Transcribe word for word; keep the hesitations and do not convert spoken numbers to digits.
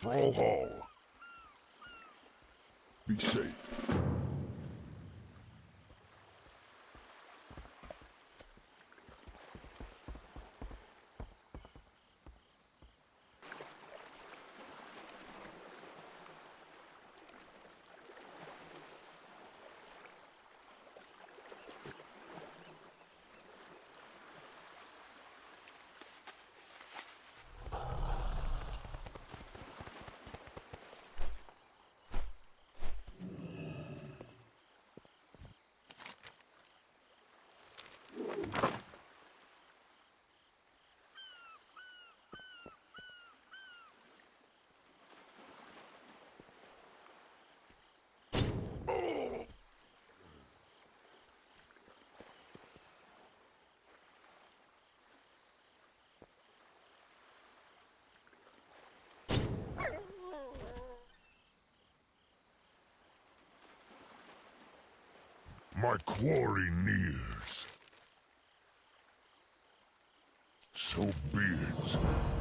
Brawl Hall. Be safe. My quarry nears, so be it.